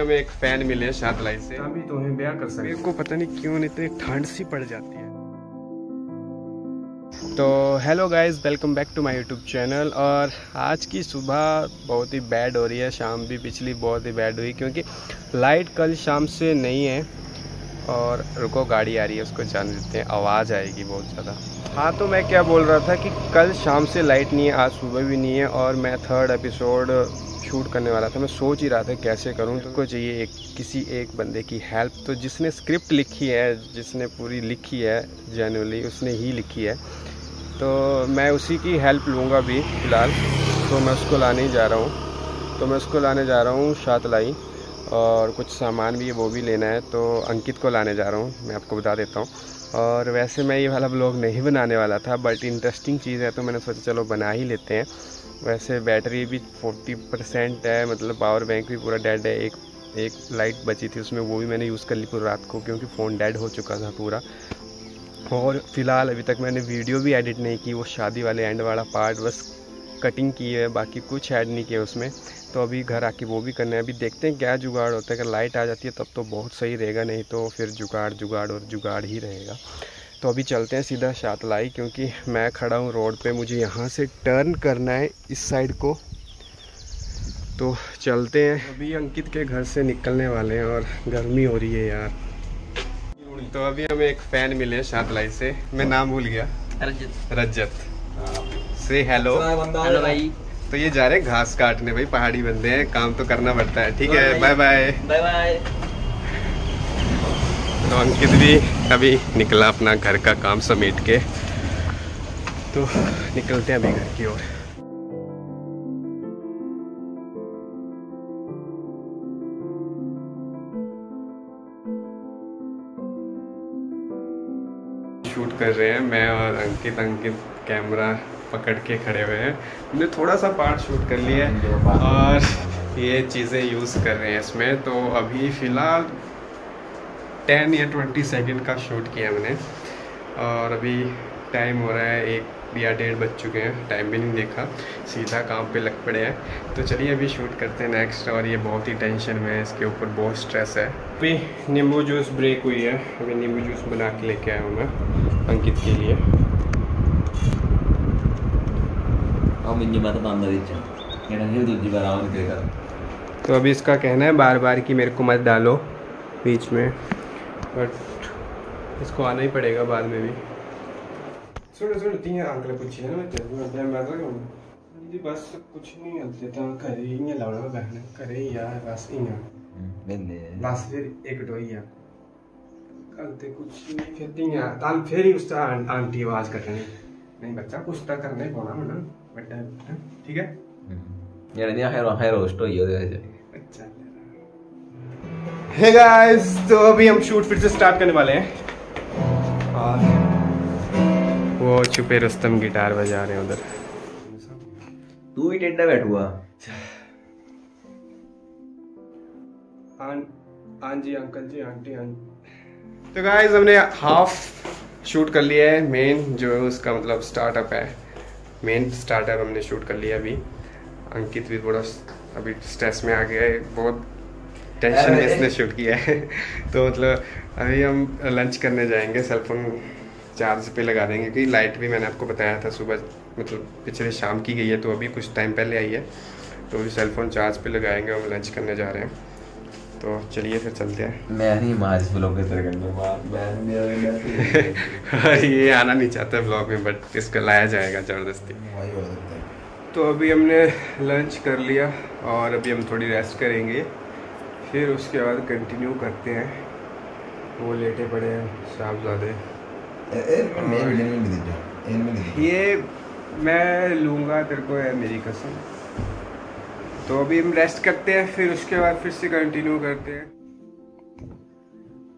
हमें एक फैन मिले शायद लाई से, अभी तो है ब्याह कर सकते। मेरे को पता नहीं क्यों नहीं तो ठंड सी पड़ जाती है। तो hello guys, welcome back to my YouTube channel. और आज की सुबह बहुत ही बैड हो रही है, शाम भी पिछली बहुत ही बैड हुई क्योंकि लाइट कल शाम से नहीं है। और रुको, गाड़ी आ रही है, उसको जाने देते हैं, आवाज़ आएगी बहुत ज़्यादा। हाँ, तो मैं क्या बोल रहा था कि कल शाम से लाइट नहीं है, आज सुबह भी नहीं है। और मैं थर्ड एपिसोड शूट करने वाला था, मैं सोच ही रहा था कैसे करूँ। तो मुझे ये किसी एक बंदे की हेल्प, तो जिसने स्क्रिप्ट लिखी है, जिसने पूरी लिखी है जेन्युइनली उसने ही लिखी है, तो मैं उसी की हेल्प लूँगा अभी फ़िलहाल। तो मैं उसको लाने ही जा रहा हूँ, शातलाई। और कुछ सामान भी है वो भी लेना है, तो अंकित को लाने जा रहा हूँ, मैं आपको बता देता हूँ। और वैसे मैं ये वाला ब्लॉग नहीं बनाने वाला था, बट इंटरेस्टिंग चीज़ है तो मैंने सोचा चलो बना ही लेते हैं। वैसे बैटरी भी 40% है, मतलब पावर बैंक भी पूरा डेड है। एक लाइट बची थी उसमें, वो भी मैंने यूज़ कर ली पूरी रात को क्योंकि फ़ोन डेड हो चुका था पूरा। और फ़िलहाल अभी तक मैंने वीडियो भी एडिट नहीं की, वो शादी वाले एंड वाला पार्ट बस कटिंग की है, बाकी कुछ ऐड नहीं किया उसमें। तो अभी घर आके वो भी करना है, अभी देखते हैं क्या जुगाड़ होता है। अगर लाइट आ जाती है तब तो बहुत सही रहेगा, नहीं तो फिर जुगाड़ ही रहेगा। तो अभी चलते हैं सीधा शातलाई, क्योंकि मैं खड़ा हूँ रोड पे, मुझे यहाँ से टर्न करना है इस साइड को, तो चलते हैं। अभी अंकित के घर से निकलने वाले हैं और गर्मी हो रही है यार। तो अभी हमें एक फ़ैन मिले शातलाई से, मैं नाम भूल गया, रजत से। हेलो हेलो भाई। तो ये जा रहे घास काटने, भाई पहाड़ी बंदे हैं, काम तो करना पड़ता है। ठीक है, बाय बाय बाय बाय। तो अंकित भी अभी निकला अपना घर का काम समेट के, तो निकलते हैं अभी घर की ओर। शूट कर रहे हैं मैं और अंकित। अंकित कैमरा पकड़ के खड़े हुए हैं, हमने थोड़ा सा पार्ट शूट कर लिया है और ये चीज़ें यूज़ कर रहे हैं इसमें। तो अभी फ़िलहाल 10 या 20 सेकंड का शूट किया मैंने, और अभी टाइम हो रहा है 1 या 1:30 बज चुके हैं, टाइम भी नहीं देखा, सीधा काम पे लग पड़े हैं। तो चलिए अभी शूट करते हैं नेक्स्ट। और ये बहुत ही टेंशन में है, इसके ऊपर बहुत स्ट्रेस है। अभी नींबू जूस ब्रेक हुई है, अभी नींबू जूस बना के लेके आया हूँ मैं अंकित के लिए। तो अभी इसका कहना है बार बार कि मेरे को मत डालो बीच में, बट इसको आना ही पड़ेगा बाद में भी। बस कुछ नहीं आंटी आवाज कर रहे नहीं बच्चा, कुछ तो करना ही पड़ा ना बेटा। ठीक है यार, नहीं खैर रोस्ट हो गया अच्छा। हे गाइस, तो अभी हम शूट फिर से स्टार्ट करने वाले हैं। और वो छुपे रुस्तम गिटार बजा रहे हैं उधर। तू ही टेढ़ा बैठ हुआ। Aunty uncle ji aunty. तो गाइस हमने हाफ शूट कर लिया है, मेन जो है उसका मतलब स्टार्टअप है, मेन स्टार्टअप हमने शूट कर लिया। अभी अंकित भी थोड़ा अभी स्ट्रेस में आ गया है, बहुत टेंशन में इसने शूट किया है। तो मतलब अभी हम लंच करने जाएंगे, सेलफोन चार्ज पे लगा देंगे क्योंकि लाइट भी मैंने आपको बताया था सुबह, मतलब पिछले शाम की गई है, तो अभी कुछ टाइम पहले आई है। तो अभी सेलफोन चार्ज पे लगाएंगे, हम लंच करने जा रहे हैं। तो चलिए फिर चलते हैं। मैं नहीं मार्च ब्लॉग में ये आना नहीं चाहता ब्लॉग में, बट इसको लाया जाएगा ज़बरदस्ती। तो अभी हमने लंच कर लिया और अभी हम थोड़ी रेस्ट करेंगे, फिर उसके बाद कंटिन्यू करते हैं। वो लेटे पड़े हैं साहबजादे, ये मैं लूँगा तेरे को है मेरी कसम। तो अभी हम रेस्ट करते हैं, फिर उसके बाद फिर से कंटिन्यू करते हैं।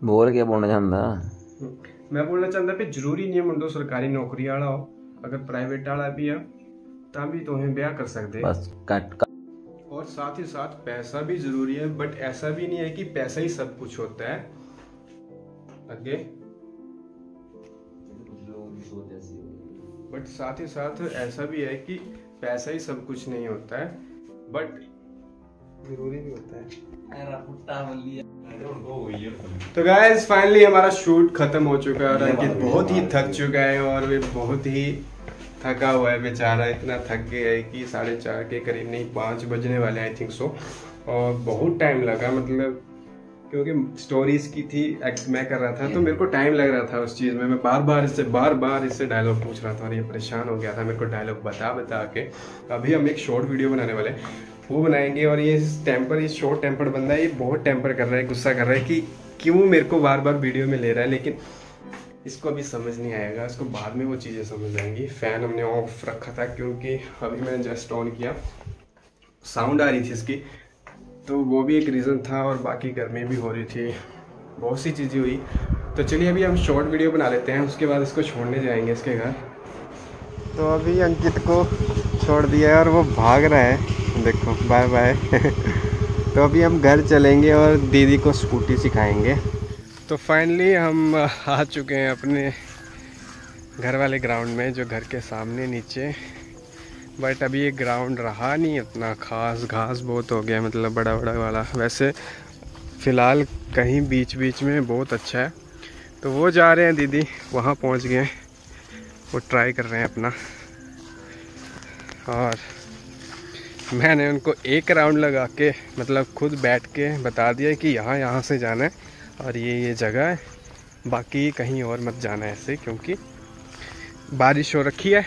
बोल क्या बोलना चाहता? मैं बोलना चाहता पे जरूरी नहीं है मुंडो सरकारी नौकरी वाला हो, अगर प्राइवेट वाला भी है तभी तो हम ब्याह कर सकते हैं। और साथ ही साथ पैसा भी जरूरी है, बट ऐसा भी नहीं है कि पैसा ही सब कुछ होता है। आगे बट साथ ही साथ ऐसा भी है कि पैसा ही सब कुछ नहीं होता है, बट जरूरी भी होता है। तो गाइस फाइनली हमारा शूट खत्म हो चुका है और अंकित बहुत ही थक चुका है और वे बहुत ही थका हुआ है बेचारा, इतना थक गया है कि 4:30 के करीब, नहीं 5 बजने वाले आई थिंक सो। और बहुत टाइम लगा, मतलब क्योंकि स्टोरीज की थी, एक्ट मैं कर रहा था तो मेरे को टाइम लग रहा था उस चीज़ में। मैं बार बार इससे डायलॉग पूछ रहा था और ये परेशान हो गया था मेरे को डायलॉग बता के। अभी हम एक शॉर्ट वीडियो बनाने वाले, वो बनाएंगे। और ये टेम्पर, ये शॉर्ट टेम्पर बंदा है, ये बहुत टेम्पर कर रहा है, गुस्सा कर रहा है कि क्यों मेरे को बार बार वीडियो में ले रहा है। लेकिन इसको अभी समझ नहीं आएगा, इसको बाद में वो चीज़ें समझ आएंगी। फ़ैन हमने ऑफ रखा था क्योंकि अभी मैंने जस्ट ऑन किया, साउंड आ रही थी इसकी, तो वो भी एक रीज़न था। और बाकी गर्मी भी हो रही थी, बहुत सी चीज़ें हुई। तो चलिए अभी हम शॉर्ट वीडियो बना लेते हैं, उसके बाद इसको छोड़ने जाएंगे इसके घर। तो अभी अंकित को छोड़ दिया है और वो भाग रहा है, देखो बाय बाय। तो अभी हम घर चलेंगे और दीदी को स्कूटी सिखाएंगे। तो फाइनली हम आ चुके हैं अपने घर वाले ग्राउंड में, जो घर के सामने नीचे। बट अभी ये ग्राउंड रहा नहीं उतना खास, घास बहुत हो गया, मतलब बड़ा बड़ा वाला। वैसे फ़िलहाल कहीं बीच बीच में बहुत अच्छा है। तो वो जा रहे हैं, दीदी वहाँ पहुँच गए, वो ट्राई कर रहे हैं अपना। और मैंने उनको एक राउंड लगा के, मतलब खुद बैठ के बता दिया कि यहाँ से जाना है और ये जगह है, बाकी कहीं और मत जाना ऐसे, क्योंकि बारिश हो रखी है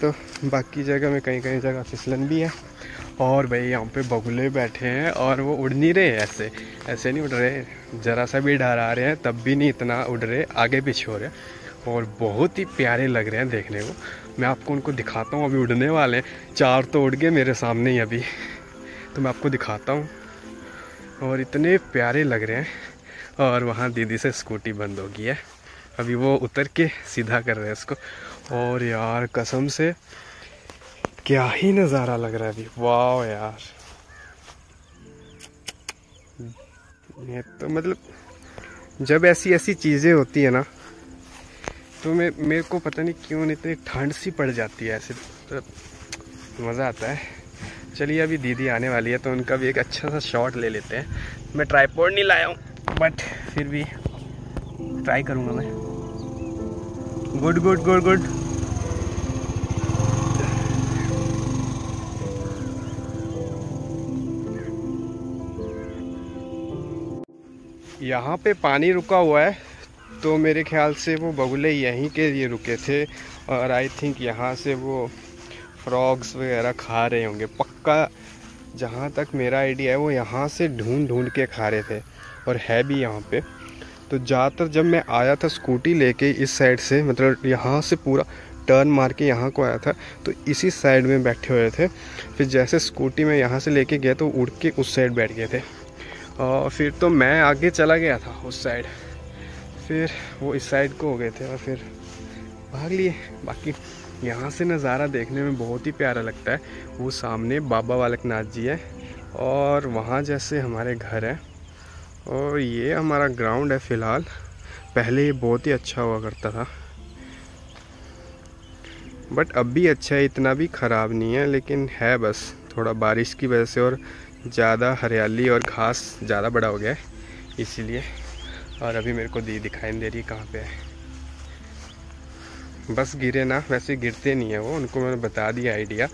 तो बाकी जगह में कहीं जगह फिसलन भी है। और भाई यहाँ पे बगुले बैठे हैं और वो उड़ नहीं रहे, ऐसे ऐसे नहीं उड़ रहे, ज़रा सा भी डरा रहे हैं तब भी नहीं इतना उड़ रहे, आगे पीछे हो रहे और बहुत ही प्यारे लग रहे हैं देखने को। मैं आपको उनको दिखाता हूँ, अभी उड़ने वाले हैं, 4 तो उड़ गए मेरे सामने ही अभी, तो मैं आपको दिखाता हूँ। और इतने प्यारे लग रहे हैं। और वहाँ दीदी से स्कूटी बंद होगी है, अभी वो उतर के सीधा कर रहे हैं इसको। और यार कसम से क्या ही नज़ारा लग रहा है अभी, वाह यार। ये तो मतलब जब ऐसी ऐसी चीज़ें होती है ना, तो मेरे को पता नहीं क्यों नहीं तो ठंड सी पड़ जाती है ऐसे, तो मज़ा आता है। चलिए अभी दीदी आने वाली है तो उनका भी एक अच्छा सा शॉट ले लेते हैं। मैं ट्राइपॉड नहीं लाया हूँ बट फिर भी ट्राई करूँगा मैं। Good good good good. यहाँ पे पानी रुका हुआ है तो मेरे ख्याल से वो बगुले यहीं के लिए रुके थे और आई थिंक यहाँ से वो फ्रॉग्स वगैरह खा रहे होंगे पक्का। जहाँ तक मेरा आइडिया है वो यहाँ से ढूंढ के खा रहे थे और है भी यहाँ पे। तो ज़्यादातर जब मैं आया था स्कूटी लेके इस साइड से, मतलब यहाँ से पूरा टर्न मार के यहाँ को आया था, तो इसी साइड में बैठे हुए थे। फिर जैसे स्कूटी में यहाँ से लेके गया तो उड़ के उस साइड बैठ गए थे और फिर तो मैं आगे चला गया था उस साइड, फिर वो इस साइड को हो गए थे और फिर भाग लिए। बाकी यहाँ से नज़ारा देखने में बहुत ही प्यारा लगता है। वो सामने बाबा बालकनाथ जी है और वहाँ जैसे हमारे घर है और ये हमारा ग्राउंड है फ़िलहाल। पहले ये बहुत ही अच्छा हुआ करता था बट अब भी अच्छा है, इतना भी ख़राब नहीं है, लेकिन है बस थोड़ा बारिश की वजह से और ज़्यादा हरियाली और घास ज़्यादा बड़ा हो गया है इसीलिए। और अभी मेरे को दिखाई नहीं दे रही कहाँ पे है, बस गिरे ना, वैसे गिरते नहीं है वो, उनको मैंने बता दिया आइडिया।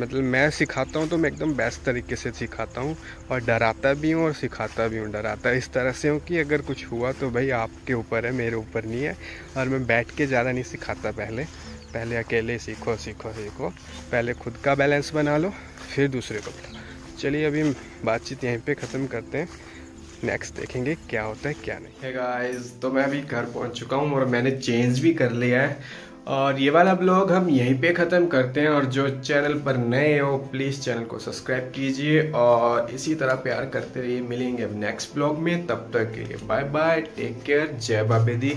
मतलब मैं सिखाता हूँ तो मैं एकदम बेस्ट तरीके से सिखाता हूँ और डराता भी हूँ और सिखाता भी हूँ। डराता इस तरह से हूँ कि अगर कुछ हुआ तो भाई आपके ऊपर है, मेरे ऊपर नहीं है। और मैं बैठ के ज़्यादा नहीं सिखाता, पहले अकेले सीखो, पहले खुद का बैलेंस बना लो फिर दूसरे को बता। चलिए अभी बातचीत यहीं पे ख़त्म करते हैं, नेक्स्ट देखेंगे क्या होता है क्या नहीं। गाइस तो मैं अभी घर पहुँच चुका हूँ और मैंने चेंज भी कर लिया है और ये वाला ब्लॉग हम यहीं पे ख़त्म करते हैं। और जो चैनल पर नए हो प्लीज़ चैनल को सब्सक्राइब कीजिए और इसी तरह प्यार करते रहिए। मिलेंगे अब नेक्स्ट ब्लॉग में, तब तक के लिए बाय बाय, टेक केयर, जय बाबे दी।